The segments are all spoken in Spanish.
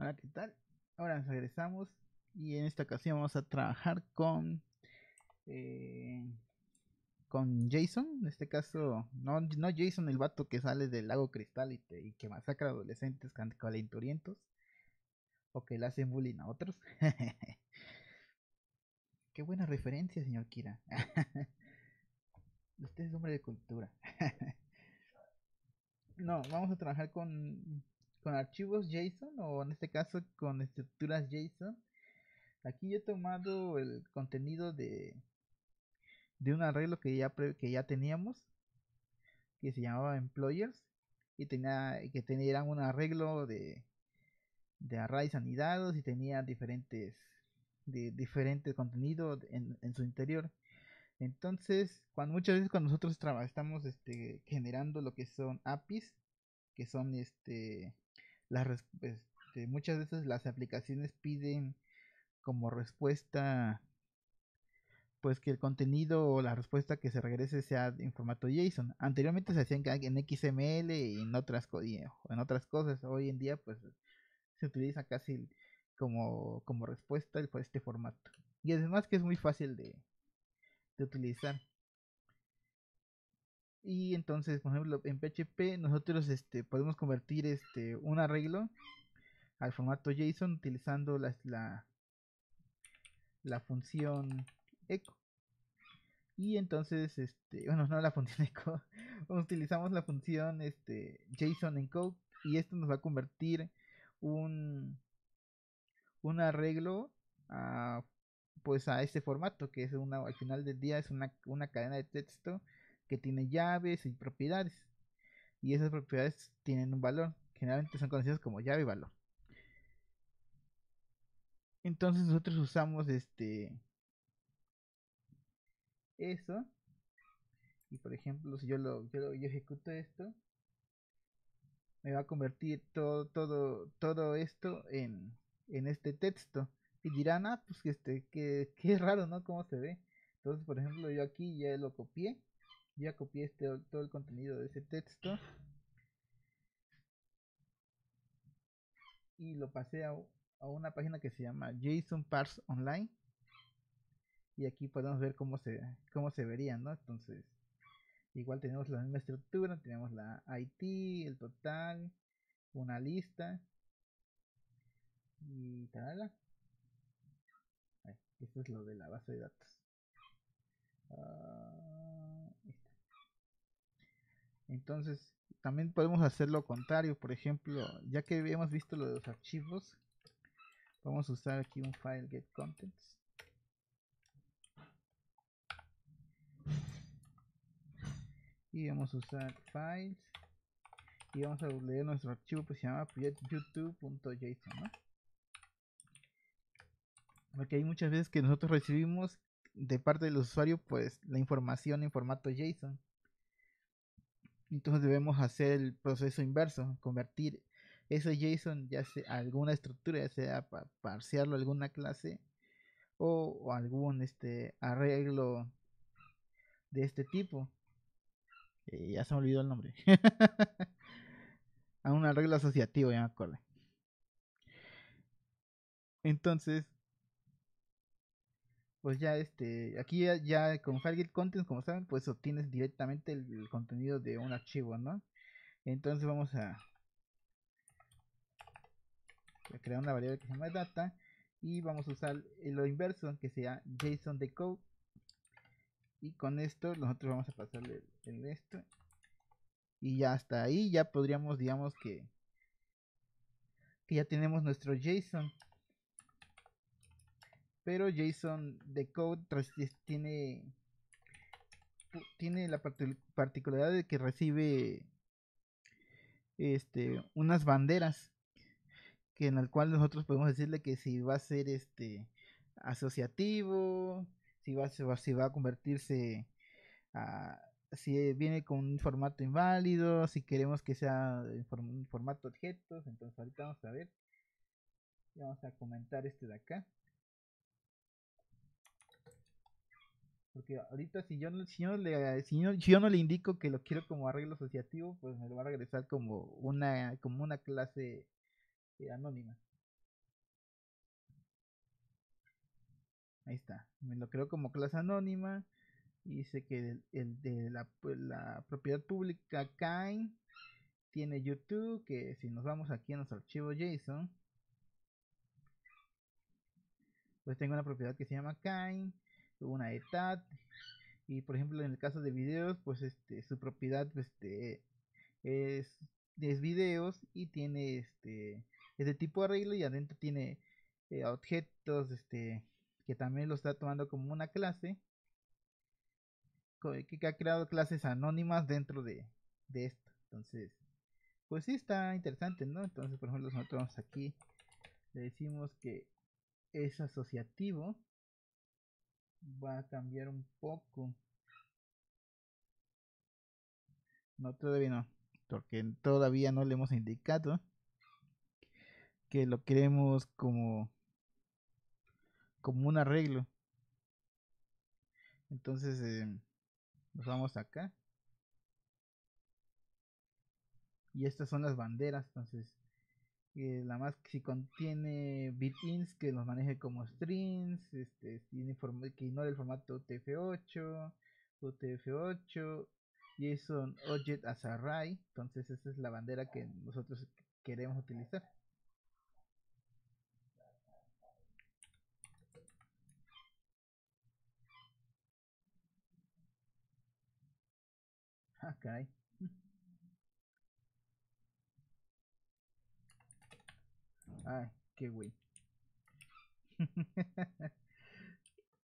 Hola, ¿qué tal? Ahora regresamos y en esta ocasión vamos a trabajar con Jason. En este caso, no Jason el vato que sale del lago Cristal y que masacra a adolescentes calenturientos o que le hacen bullying a otros. Qué buena referencia, señor Kira. Usted es hombre de cultura. No, vamos a trabajar con archivos JSON, o en este caso con estructuras JSON. Aquí yo he tomado el contenido de un arreglo que ya teníamos, que se llamaba Employers, y tenía un arreglo de arrays anidados y tenía diferentes contenidos en su interior. Entonces, muchas veces cuando nosotros estamos generando lo que son APIs, que son muchas veces las aplicaciones piden como respuesta pues que el contenido o la respuesta que se regrese sea en formato JSON. Anteriormente se hacían en XML y en otras cosas. Hoy en día pues se utiliza casi como respuesta por este formato, y además que es muy fácil de utilizar. Y entonces, por ejemplo, en PHP nosotros podemos convertir un arreglo al formato JSON utilizando la función echo. Y entonces utilizamos la función JSON_encode, y esto nos va a convertir un arreglo a este formato, que es al final del día es una cadena de texto que tiene llaves y propiedades, y esas propiedades tienen un valor, generalmente son conocidas como llave y valor. Entonces nosotros usamos eso, y por ejemplo si yo ejecuto esto, me va a convertir todo esto en este texto, y dirán, ah, pues que raro, ¿no? Cómo se ve. Entonces, por ejemplo, yo aquí ya lo copié. Ya copié todo el contenido de ese texto y lo pasé a una página que se llama JSON Parse Online, y aquí podemos ver cómo se vería, ¿no? Entonces, igual tenemos la misma estructura, tenemos la IT, el total, una lista y tal. Esto es lo de la base de datos. Entonces también podemos hacer lo contrario. Por ejemplo, ya que hemos visto lo de los archivos, vamos a usar aquí un file get contents, y vamos a usar files, y vamos a leer nuestro archivo que se llama youtube.json, ¿no? Porque hay muchas veces que nosotros recibimos de parte del usuario pues la información en formato JSON. Entonces debemos hacer el proceso inverso, convertir ese JSON ya sea a alguna estructura, ya sea parsearlo a alguna clase o algún arreglo de este tipo. Ya se me olvidó el nombre. A un arreglo asociativo, ya me acuerdo. Entonces pues ya aquí ya con file_get contents, como saben, pues obtienes directamente el contenido de un archivo, ¿no? Entonces vamos a crear una variable que se llama data, y vamos a usar lo inverso, que sea JSON_decode, y con esto nosotros vamos a pasarle esto, y ya hasta ahí ya podríamos, digamos que ya tenemos nuestro JSON. Pero JSON_decode tiene la particularidad de que recibe unas banderas, que en el cual nosotros podemos decirle que si va a ser asociativo, si va a convertirse si viene con un formato inválido, si queremos que sea un formato objetos. Entonces ahorita vamos a ver, vamos a comentar de acá. Porque ahorita si yo no le indico que lo quiero como arreglo asociativo, pues me lo va a regresar como una clase anónima. Ahí está, me lo creo como clase anónima. Y dice que el de la propiedad pública kind tiene YouTube, que si nos vamos aquí a nuestro archivo JSON, pues tengo una propiedad que se llama kind, una edad, y por ejemplo en el caso de videos, pues su propiedad es videos y tiene es de tipo arreglo, y adentro tiene objetos que también lo está tomando como una clase que ha creado clases anónimas dentro de esto. Entonces pues sí está interesante, ¿no? Entonces por ejemplo nosotros vamos aquí, le decimos que es asociativo, va a cambiar un poco, no, todavía no, porque todavía no le hemos indicado que lo queremos como un arreglo. Entonces nos vamos acá y estas son las banderas. Entonces la más que si contiene bitins, que los maneje como strings, que ignore el formato UTF-8, UTF-8, JSON Object as Array. Entonces esa es la bandera que nosotros queremos utilizar. Ah, caray. Ay, qué güey.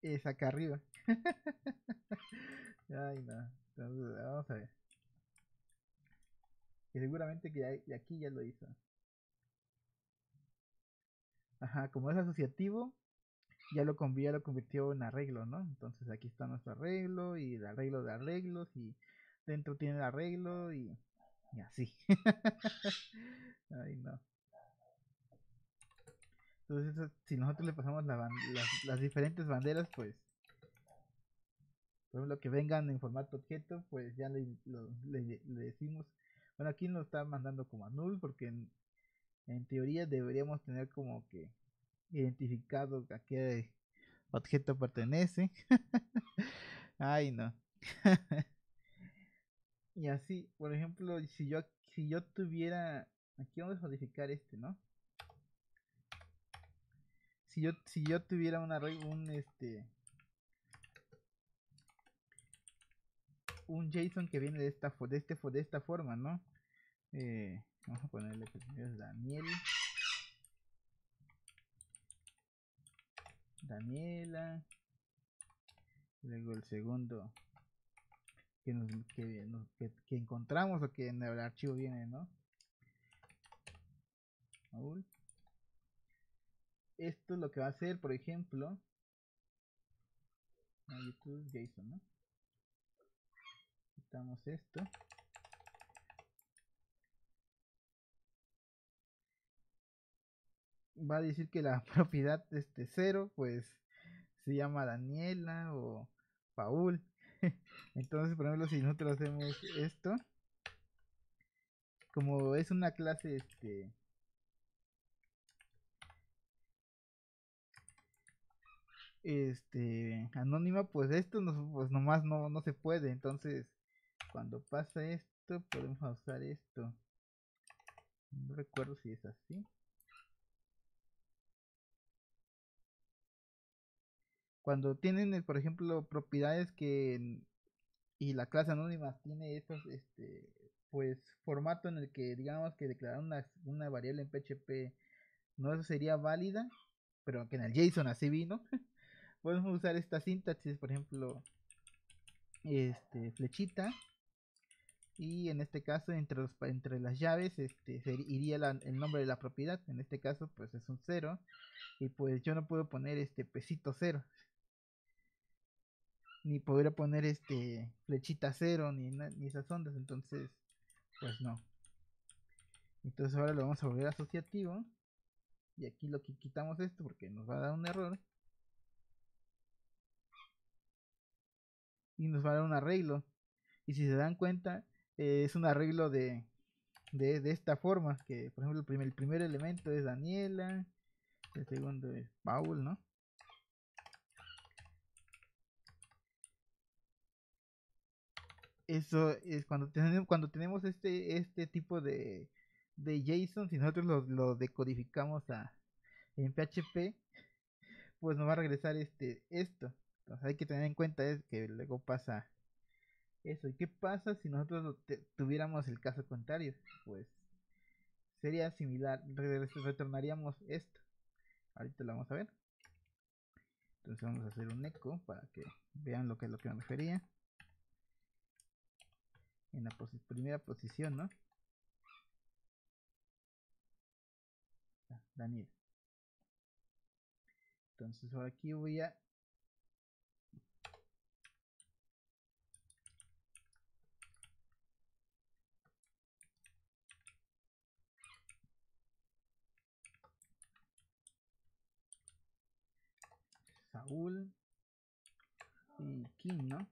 Es acá arriba. Ay, no. Entonces, vamos a ver. Que seguramente que ya, aquí ya lo hizo. Ajá, como es asociativo, ya lo convirtió en arreglo, ¿no? Entonces aquí está nuestro arreglo y el arreglo de arreglos y dentro tiene el arreglo y así. Ay, no. Entonces eso, si nosotros le pasamos las diferentes banderas, pues por ejemplo que vengan en formato objeto, pues ya le decimos, bueno, aquí nos está mandando como a null, porque en teoría deberíamos tener como que identificado a qué objeto pertenece. Ay, no. Y así, por ejemplo, si yo tuviera, aquí vamos a modificar ¿no? Si yo tuviera un array, un JSON que viene de esta forma, ¿no? Vamos a ponerle que es Daniela, luego el segundo que encontramos o que en el archivo viene, ¿no? Esto es lo que va a hacer, por ejemplo, YouTube JSON, ¿no? Quitamos esto va a decir que la propiedad de 0 pues se llama Daniela o Paul. Entonces, por ejemplo, si nosotros hacemos esto, como es una clase anónima, pues esto pues nomás no se puede. Entonces, cuando pasa esto, podemos usar esto. No recuerdo si es así. Cuando tienen, por ejemplo, propiedades y la clase anónima tiene estos, pues, formato en el que, digamos, que declarar una variable en PHP no sería válida, pero que en el JSON así vino. Podemos usar esta sintaxis, por ejemplo, flechita, y en este caso, entre las llaves, iría el nombre de la propiedad. En este caso, pues, es un 0, y pues yo no puedo poner pesito 0, ni podría poner flechita 0, ni esas ondas. Entonces pues no. Entonces ahora lo vamos a volver asociativo, y aquí lo que quitamos esto porque nos va a dar un error y nos va a dar un arreglo. Y si se dan cuenta, es un arreglo de esta forma, que por ejemplo el primer elemento es Daniela, el segundo es Paul, ¿no? Eso es cuando tenemos este tipo de JSON, si nosotros lo decodificamos en PHP, pues nos va a regresar esto. Entonces hay que tener en cuenta que luego pasa eso. ¿Y qué pasa si nosotros tuviéramos el caso contrario? Pues sería similar, retornaríamos esto. Ahorita lo vamos a ver. Entonces vamos a hacer un eco para que vean lo que es lo que me refería. En la primera posición, ¿no? Daniel. Entonces ahora aquí voy a Saúl y Kim, ¿no?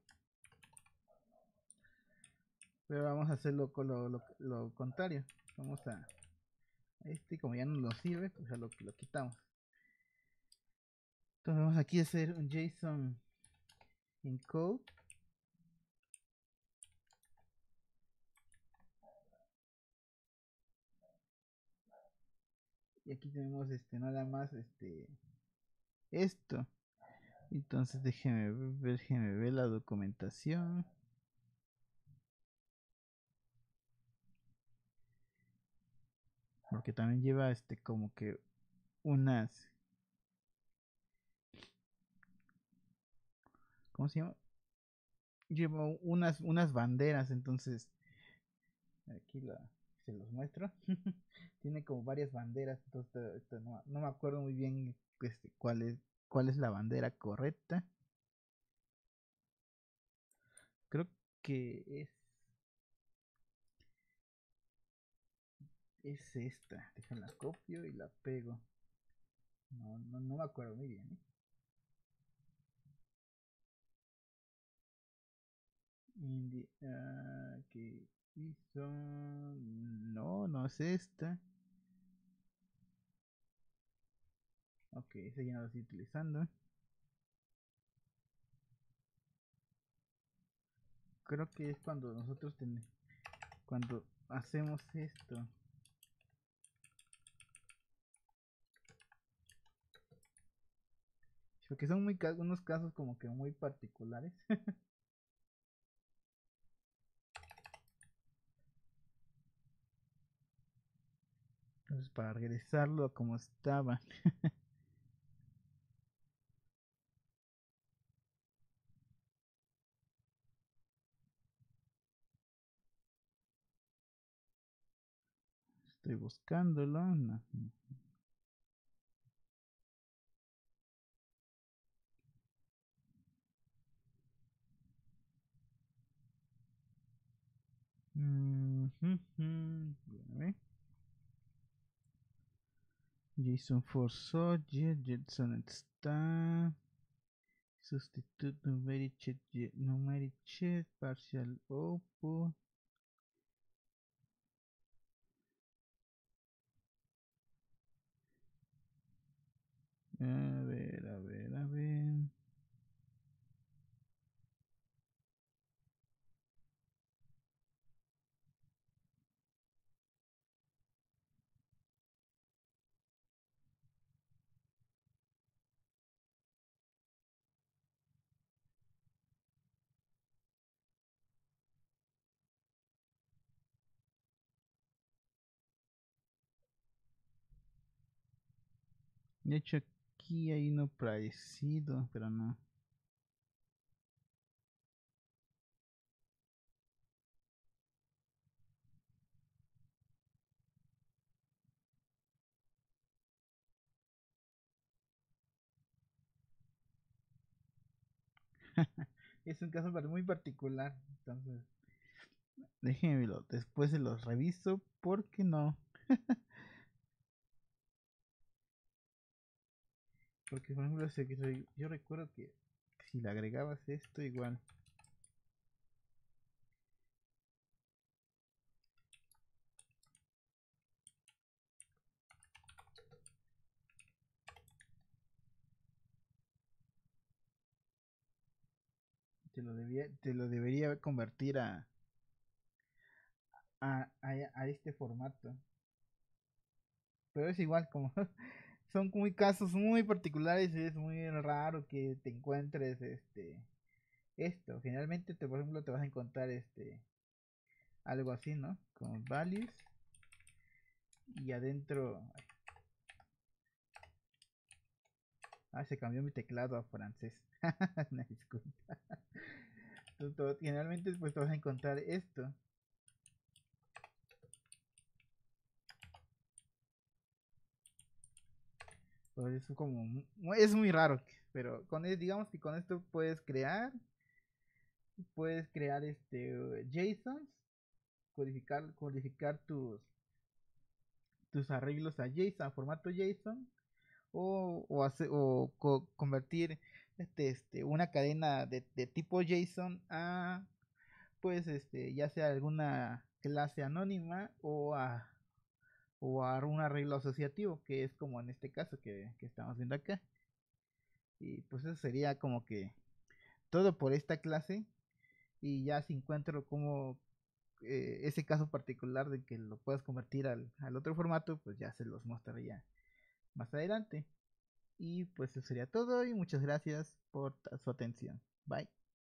Pero vamos a hacerlo con lo contrario. Vamos a como ya no nos sirve, pues ya lo quitamos. Entonces vamos aquí a hacer un JSON encode. Y aquí tenemos nada más esto. Entonces déjeme ver la documentación. Porque también lleva como que unas, ¿cómo se llama? Lleva unas banderas. Entonces aquí se los muestro. Tiene como varias banderas. Entonces no me acuerdo muy bien cuál es la bandera correcta. Creo que es esta. Déjenla copio y la pego. No me acuerdo muy bien, ¿eh? ¿Qué hizo? No es esta. Ok, esa ya no la estoy utilizando. Creo que es cuando nosotros cuando hacemos esto. Porque son unos casos como que muy particulares. Entonces para regresarlo a como estaba. Estoy buscándolo. No. JSON for Sojet, JSON está. Substitute numeric check, partial output. A ver. De hecho aquí hay uno parecido, pero no. Es un caso muy particular, entonces déjenmelo, después se los reviso porque no. Porque por ejemplo yo recuerdo que si le agregabas esto igual. Te lo debería convertir a este formato. Pero es igual, como son muy casos muy particulares, es muy raro que te encuentres esto. Generalmente por ejemplo te vas a encontrar algo así, ¿no? Con values y adentro. Ah, se cambió mi teclado a francés. Una disculpa. Generalmente pues te vas a encontrar esto. Pues es como, es muy raro, pero con, digamos que con esto puedes crear JSONs, codificar tus arreglos a JSON, a formato JSON, o convertir una cadena de tipo JSON a, pues ya sea alguna clase anónima o a un arreglo asociativo, que es como en este caso que estamos viendo acá. Y pues eso sería como que todo por esta clase. Y ya si encuentro como ese caso particular de que lo puedas convertir al otro formato, pues ya se los mostraría más adelante. Y pues eso sería todo, y muchas gracias por su atención. Bye.